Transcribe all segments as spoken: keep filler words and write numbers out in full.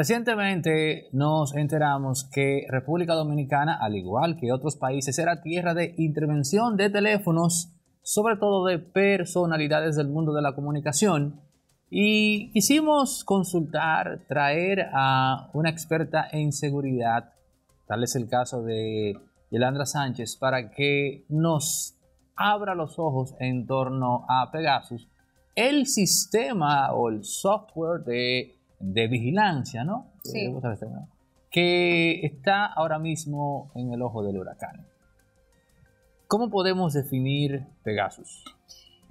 Recientemente nos enteramos que República Dominicana, al igual que otros países, era tierra de intervención de teléfonos, sobre todo de personalidades del mundo de la comunicación, y quisimos consultar, traer a una experta en seguridad, tal es el caso de Yelandra Sánchez, para que nos abra los ojos en torno a Pegasus, el sistema o el software de, de vigilancia, ¿no? Sí. Que está ahora mismo en el ojo del huracán. ¿Cómo podemos definir Pegasus?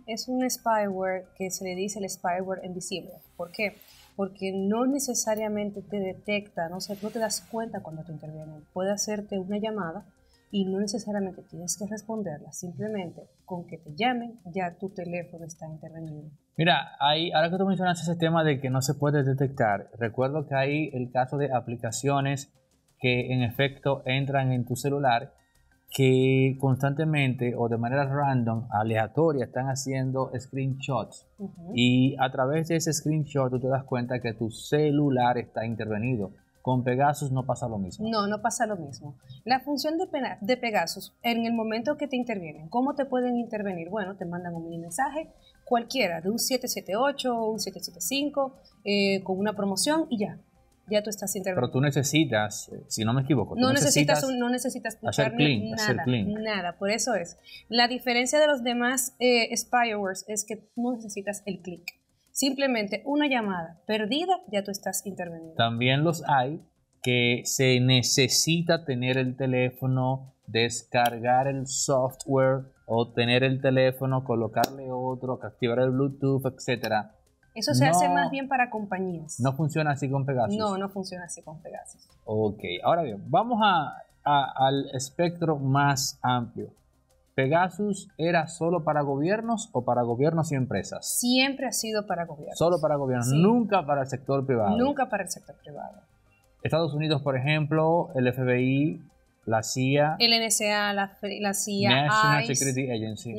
Es un spyware que se le dice el spyware invisible. ¿Por qué? Porque no necesariamente te detecta, no, o sea, no te das cuenta cuando te intervienen. Puede hacerte una llamada y no necesariamente tienes que responderla. Simplemente con que te llamen ya tu teléfono está intervenido. Mira, hay, ahora que tú mencionas ese tema de que no se puede detectar, recuerdo que hay el caso de aplicaciones que en efecto entran en tu celular, que constantemente o de manera random, aleatoria, están haciendo screenshots. Uh-huh. Y a través de ese screenshot tú te das cuenta que tu celular está intervenido. Con Pegasus no pasa lo mismo. No, no pasa lo mismo. La función de, de Pegasus, en el momento que te intervienen, ¿cómo te pueden intervenir? Bueno, te mandan un mini mensaje, cualquiera, de un siete siete ocho o un siete siete cinco, eh, con una promoción y ya. Ya tú estás intervenido. Pero tú necesitas, si no me equivoco, no necesitas, necesitas, no necesitas hacer clean, nada, hacer clean. Nada, por eso es. La diferencia de los demás eh, spywares es que no necesitas el clic. Simplemente una llamada perdida, ya tú estás intervenido. También los hay que se necesita tener el teléfono, descargar el software o tener el teléfono, colocarle otro, activar el Bluetooth, etcétera. Eso se no, hace más bien para compañías. ¿No funciona así con Pegasus? No, no funciona así con Pegasus. Ok, ahora bien, vamos a, a, al espectro más amplio. ¿Pegasus era solo para gobiernos o para gobiernos y empresas? Siempre ha sido para gobiernos. Solo para gobiernos, sí. Nunca para el sector privado. Nunca para el sector privado. Estados Unidos, por ejemplo, el F B I, la C I A. El N S A, la, la C I A, National I C E, Security Agency. Ya,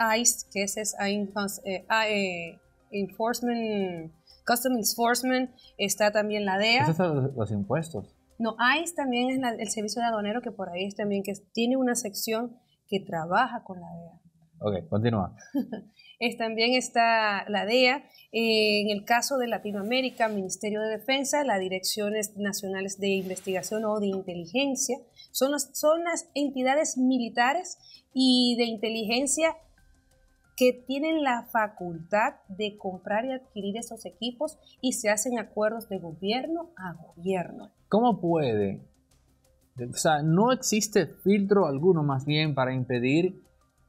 yeah, I C E, que ese es I C E. Enforcement, Custom Enforcement, está también la D E A. ¿Esos son los, los impuestos? No, I C E también es la, el servicio de aduanero, que por ahí es también, que tiene una sección que trabaja con la D E A. Ok, continúa. es, también está la D E A, eh, en el caso de Latinoamérica, Ministerio de Defensa, las Direcciones Nacionales de Investigación o de Inteligencia, son, los, son las entidades militares y de inteligencia que tienen la facultad de comprar y adquirir esos equipos y se hacen acuerdos de gobierno a gobierno. ¿Cómo puede? O sea, no existe filtro alguno más bien para impedir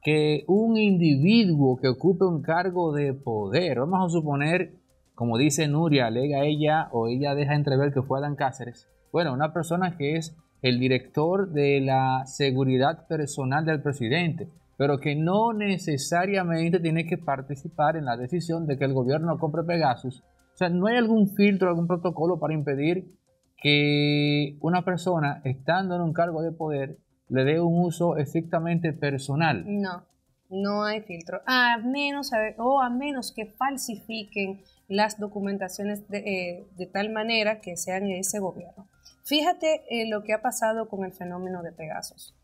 que un individuo que ocupe un cargo de poder, vamos a suponer, como dice Nuria, alega ella o ella deja entrever que fue Adán Cáceres, bueno, una persona que es el director de la seguridad personal del presidente, pero que no necesariamente tiene que participar en la decisión de que el gobierno compre Pegasus. O sea, ¿no hay algún filtro, algún protocolo para impedir que una persona, estando en un cargo de poder, le dé un uso estrictamente personal? No, no hay filtro. A menos, a ver, o a menos que falsifiquen las documentaciones de, eh, de tal manera que sean de ese gobierno. Fíjate eh, lo que ha pasado con el fenómeno de Pegasus.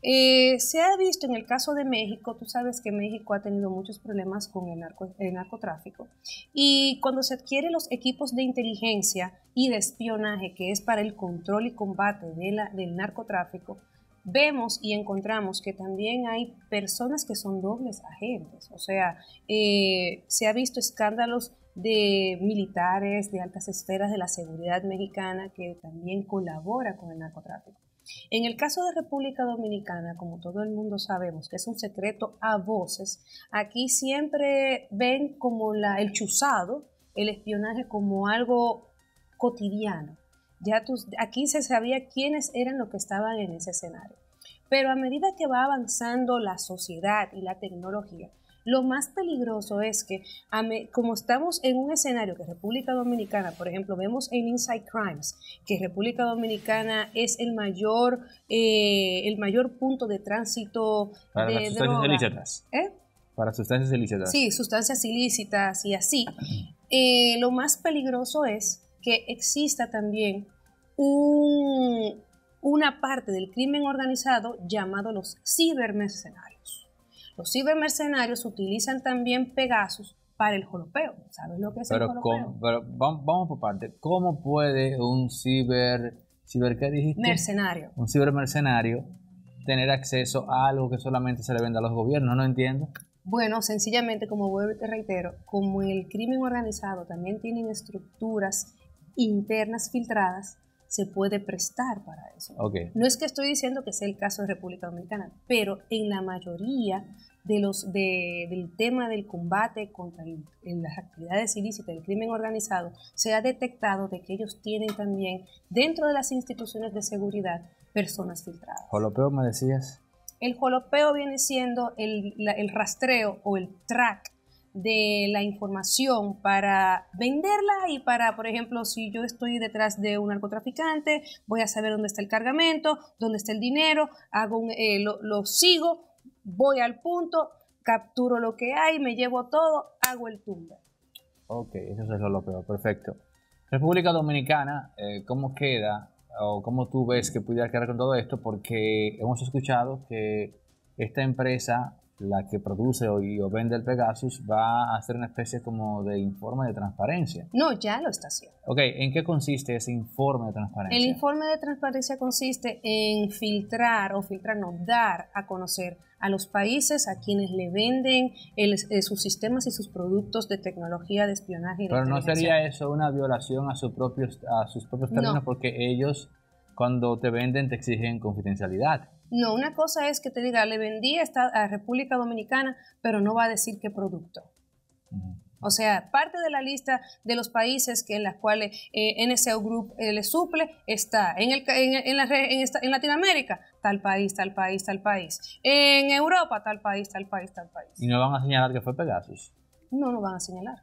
Eh, se ha visto en el caso de México, tú sabes que México ha tenido muchos problemas con el, narco, el narcotráfico, y cuando se adquieren los equipos de inteligencia y de espionaje, que es para el control y combate de la, del narcotráfico, vemos y encontramos que también hay personas que son dobles agentes, o sea, eh, se ha visto escándalos de militares de altas esferas de la seguridad mexicana que también colabora con el narcotráfico. En el caso de República Dominicana, como todo el mundo sabemos que es un secreto a voces, aquí siempre ven como la, el chuzado, el espionaje como algo cotidiano. Ya tus, aquí se sabía quiénes eran los que estaban en ese escenario. Pero a medida que va avanzando la sociedad y la tecnología, lo más peligroso es que, como estamos en un escenario que República Dominicana, por ejemplo, vemos en Inside Crimes, que República Dominicana es el mayor, eh, el mayor punto de tránsito para de drogas. ¿Eh? Para sustancias ilícitas. Sí, sustancias ilícitas y así. Eh, lo más peligroso es que exista también un, una parte del crimen organizado llamado los cibermercenarios. Los cibermercenarios utilizan también Pegasus para el jolopeo. ¿Sabes lo que es pero el jolopeo? Con, pero vamos, vamos por parte. ¿Cómo puede un ciber... ciber ¿qué dijiste? Mercenario. Un cibermercenario tener acceso a algo que solamente se le vende a los gobiernos? No entiendo. Bueno, sencillamente, como vuelvo y te reitero, como el crimen organizado también tienen estructuras internas filtradas, se puede prestar para eso. Okay. No es que estoy diciendo que sea el caso de República Dominicana, pero en la mayoría de los, de, del tema del combate contra el, en las actividades ilícitas del crimen organizado, se ha detectado de que ellos tienen también dentro de las instituciones de seguridad personas filtradas. ¿Jolopeo me decías? El jolopeo viene siendo el, la, el rastreo o el track de la información para venderla y para, por ejemplo, si yo estoy detrás de un narcotraficante, voy a saber dónde está el cargamento, dónde está el dinero, hago un, eh, lo, lo sigo, voy al punto, capturo lo que hay, me llevo todo, hago el tumbe. Ok, eso es lo peor, perfecto. República Dominicana, eh, ¿cómo queda o cómo tú ves que pudiera quedar con todo esto? Porque hemos escuchado que esta empresa, la que produce o, y, o vende el Pegasus, va a hacer una especie como de informe de transparencia. No, ya lo está haciendo. Ok, ¿en qué consiste ese informe de transparencia? El informe de transparencia consiste en filtrar o filtrar, no, dar a conocer a los países a quienes le venden el, eh, sus sistemas y sus productos de tecnología de espionaje. Y de Pero no sería eso una violación a, su propio, a sus propios términos, no. Porque ellos cuando te venden te exigen confidencialidad. No, una cosa es que te diga, le vendí a, esta, a República Dominicana, pero no va a decir qué producto. Uh-huh. O sea, parte de la lista de los países que en las cuales eh, N S O Group eh, le suple está en, el, en, en, la, en, esta, en Latinoamérica, tal país, tal país, tal país. En Europa, tal país, tal país, tal país. ¿Y no van a señalar que fue Pegasus? No, no van a señalar.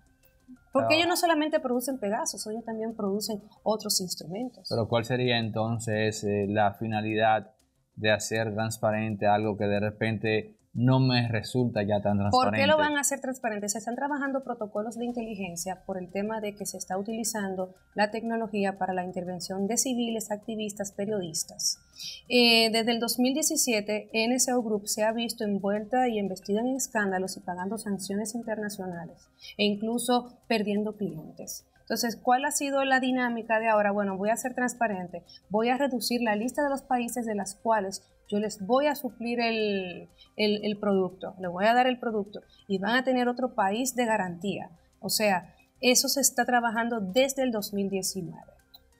Porque pero, ellos no solamente producen Pegasus, ellos también producen otros instrumentos. Pero ¿cuál sería entonces eh, la finalidad de hacer transparente algo que de repente no me resulta ya tan transparente? ¿Por qué lo van a hacer transparente? Se están trabajando protocolos de inteligencia por el tema de que se está utilizando la tecnología para la intervención de civiles, activistas, periodistas. Eh, desde el dos mil diecisiete, N S O Group se ha visto envuelta y investida en escándalos y pagando sanciones internacionales e incluso perdiendo clientes. Entonces, ¿cuál ha sido la dinámica de ahora? Bueno, voy a ser transparente, voy a reducir la lista de los países de las cuales yo les voy a suplir el, el, el producto, le voy a dar el producto y van a tener otro país de garantía. O sea, eso se está trabajando desde el dos mil diecinueve.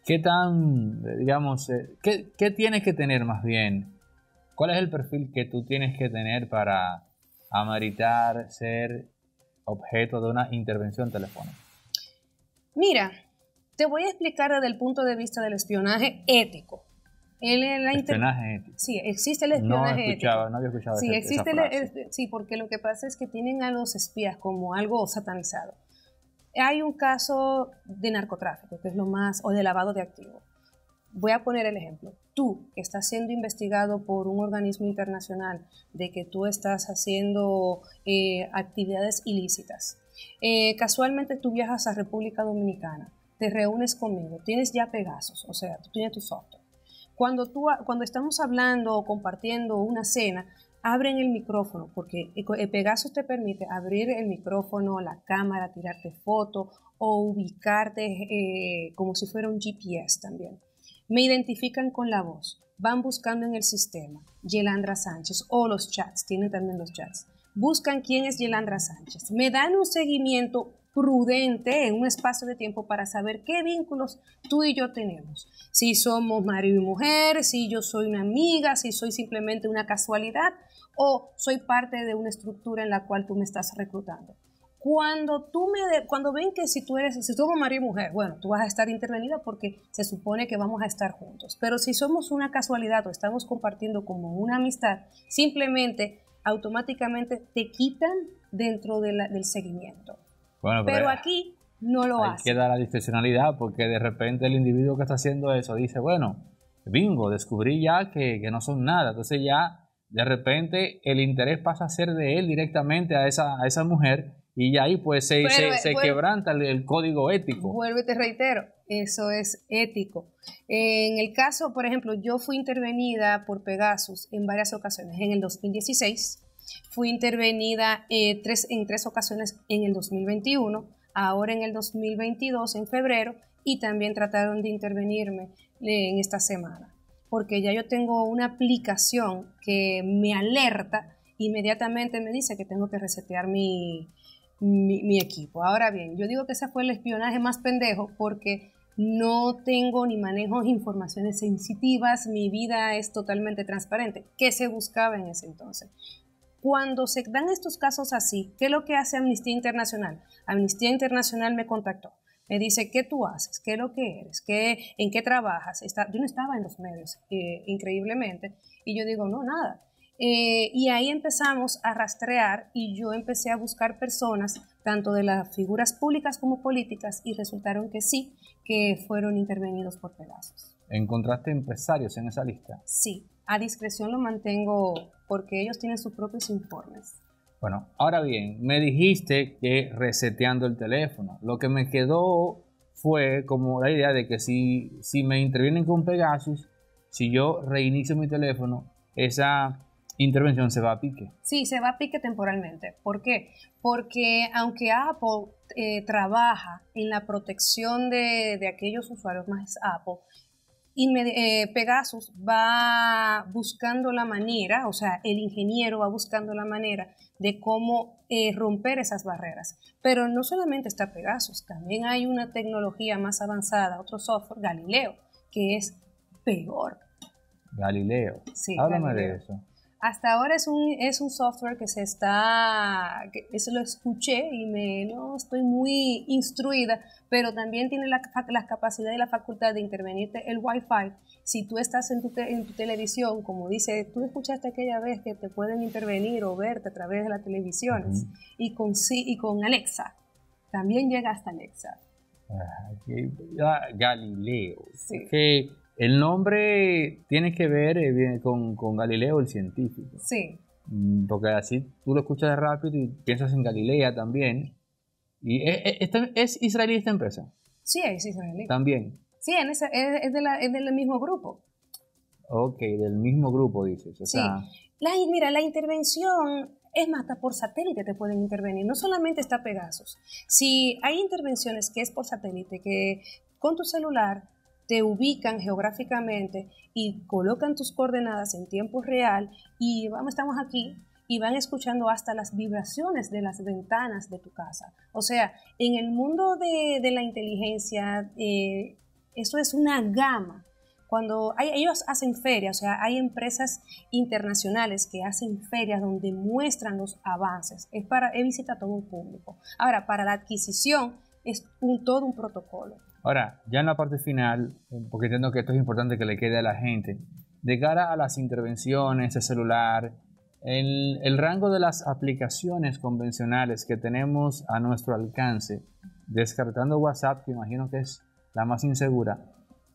¿Qué tan, digamos, eh, qué, qué tienes que tener más bien? ¿Cuál es el perfil que tú tienes que tener para ameritar ser objeto de una intervención telefónica? Mira, te voy a explicar desde el punto de vista del espionaje ético. El, el, la espionaje ético. Sí, existe el espionaje no escuchaba, ético. No había escuchado sí, esa, existe esa frase. El, sí, porque lo que pasa es que tienen a los espías como algo satanizado. Hay un caso de narcotráfico, que es lo más, o de lavado de activos. Voy a poner el ejemplo. Tú, que estás siendo investigado por un organismo internacional de que tú estás haciendo eh, actividades ilícitas. Eh, casualmente tú viajas a República Dominicana, te reúnes conmigo, tienes ya Pegasus, o sea, tú tienes tu software. Cuando, tú, cuando estamos hablando o compartiendo una cena, abren el micrófono, porque Pegasus te permite abrir el micrófono, la cámara, tirarte fotos o ubicarte eh, como si fuera un G P S también. Me identifican con la voz, van buscando en el sistema Yelandra Sánchez o los chats, tienen también los chats. Buscan quién es Yelandra Sánchez. Me dan un seguimiento prudente en un espacio de tiempo para saber qué vínculos tú y yo tenemos. Si somos marido y mujer, si yo soy una amiga, si soy simplemente una casualidad o soy parte de una estructura en la cual tú me estás reclutando. Cuando, tú me de, cuando ven que si tú eres, si somos marido y mujer, bueno, tú vas a estar intervenida porque se supone que vamos a estar juntos. Pero si somos una casualidad o estamos compartiendo como una amistad, simplemente automáticamente te quitan dentro de la, del seguimiento. Bueno, pero, pero aquí no lo hacen. Queda la discrecionalidad porque de repente el individuo que está haciendo eso dice, bueno, bingo, descubrí ya que, que no son nada. Entonces ya de repente el interés pasa a ser de él directamente a esa, a esa mujer y ahí pues se, Pero, se, se bueno, quebranta el, el código ético. Vuelvo y te reitero, eso es ético. En el caso, por ejemplo, yo fui intervenida por Pegasus en varias ocasiones. En el dos mil dieciséis fui intervenida eh, tres, en tres ocasiones en el dos mil veintiuno, ahora en el dos mil veintidós, en febrero, y también trataron de intervenirme en esta semana, porque ya yo tengo una aplicación que me alerta, inmediatamente me dice que tengo que resetear mi... Mi, mi equipo. Ahora bien, yo digo que ese fue el espionaje más pendejo porque no tengo ni manejo informaciones sensitivas, mi vida es totalmente transparente. ¿Qué se buscaba en ese entonces? Cuando se dan estos casos así, ¿qué es lo que hace Amnistía Internacional? Amnistía Internacional me contactó, me dice ¿qué tú haces? ¿Qué es lo que eres? ¿Qué, ¿En qué trabajas? Está, yo no estaba en los medios, eh, increíblemente, y yo digo, no, nada. Eh, y ahí empezamos a rastrear y yo empecé a buscar personas tanto de las figuras públicas como políticas y resultaron que sí, que fueron intervenidos por Pegasus. ¿Encontraste empresarios en esa lista? Sí, a discreción lo mantengo porque ellos tienen sus propios informes. Bueno, ahora bien, me dijiste que reseteando el teléfono, lo que me quedó fue como la idea de que si, si me intervienen con Pegasus, si yo reinicio mi teléfono, esa intervención se va a pique. Sí, se va a pique temporalmente. ¿Por qué? Porque aunque Apple eh, trabaja en la protección de, de aquellos usuarios más Apple, y me, eh, Pegasus va buscando la manera, o sea, el ingeniero va buscando la manera de cómo eh, romper esas barreras. Pero no solamente está Pegasus, también hay una tecnología más avanzada, otro software, Galileo, que es peor. Galileo. Sí, háblame Galileo. De eso. Hasta ahora es un, es un software que se está, que eso lo escuché y me, no estoy muy instruida, pero también tiene la, la capacidad y la facultad de intervenirte el Wi-Fi. Si tú estás en tu, te, en tu televisión, como dice, tú escuchaste aquella vez que te pueden intervenir o verte a través de las televisiones, uh-huh. y, con, y con Alexa, también llega hasta Alexa. Ah, que, ah, Galileo. Sí. Que, el nombre tiene que ver eh, con, con Galileo, el científico. Sí. Porque así tú lo escuchas rápido y piensas en Galilea también. ¿Y es, es, es israelí esta empresa? Sí, es israelí. ¿También? Sí, en esa, es, es, de la, es del mismo grupo. Ok, del mismo grupo, dices. O sí. Sea, la, mira, la intervención... Es más, hasta por satélite te pueden intervenir. No solamente está Pegasus. Si hay intervenciones que es por satélite, que con tu celular... te ubican geográficamente y colocan tus coordenadas en tiempo real y vamos, estamos aquí y van escuchando hasta las vibraciones de las ventanas de tu casa. O sea, en el mundo de, de la inteligencia, eh, eso es una gama. Cuando hay, ellos hacen ferias, o sea, hay empresas internacionales que hacen ferias donde muestran los avances. Es para es visita a todo un público. Ahora, para la adquisición es un, todo un protocolo. Ahora, ya en la parte final, porque entiendo que esto es importante que le quede a la gente, de cara a las intervenciones de celular, el, el rango de las aplicaciones convencionales que tenemos a nuestro alcance, descartando WhatsApp, que imagino que es la más insegura,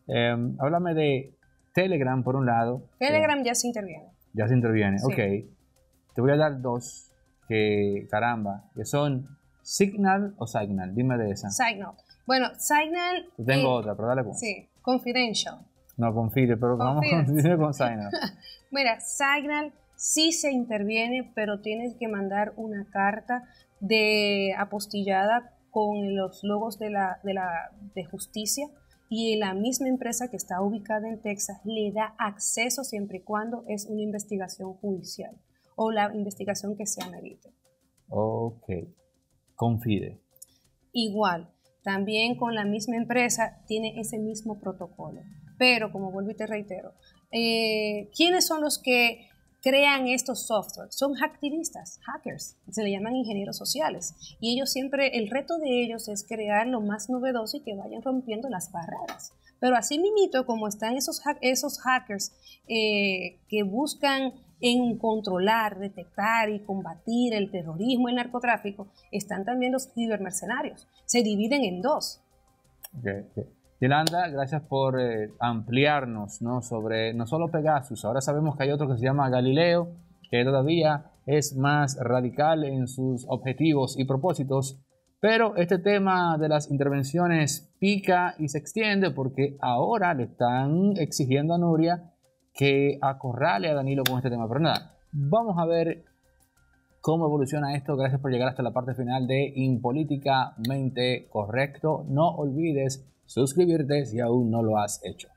eh, háblame de Telegram por un lado. Telegram eh, ya se interviene. Ya se interviene, sí. Ok. Te voy a dar dos, que caramba, que son Signal o Signal, dime de esa. Signal. Bueno, Signal... Tengo eh, otra, pero dale con. Sí, Confidential. No, Confide, pero vamos con, con Signal. Mira, Signal sí se interviene, pero tienes que mandar una carta de apostillada con los logos de, la, de, la, de justicia y la misma empresa que está ubicada en Texas le da acceso siempre y cuando es una investigación judicial o la investigación que se amerite. Ok, Confide. Igual. También con la misma empresa tiene ese mismo protocolo. Pero, como vuelvo y te reitero, eh, ¿quiénes son los que crean estos softwares? Son hacktivistas, hackers, se le llaman ingenieros sociales. Y ellos siempre, el reto de ellos es crear lo más novedoso y que vayan rompiendo las barreras. Pero así mismo, como están esos, ha esos hackers eh, que buscan en controlar, detectar y combatir el terrorismo y el narcotráfico, están también los cibermercenarios. Se dividen en dos. Okay, okay. Yolanda, gracias por eh, ampliarnos, ¿no? Sobre no solo Pegasus, ahora sabemos que hay otro que se llama Galileo, que todavía es más radical en sus objetivos y propósitos, pero este tema de las intervenciones pica y se extiende porque ahora le están exigiendo a Nuria que acorrale a Danilo con este tema. Pero nada, vamos a ver cómo evoluciona esto. Gracias por llegar hasta la parte final de Impolíticamente Correcto. No olvides suscribirte si aún no lo has hecho.